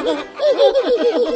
Meow.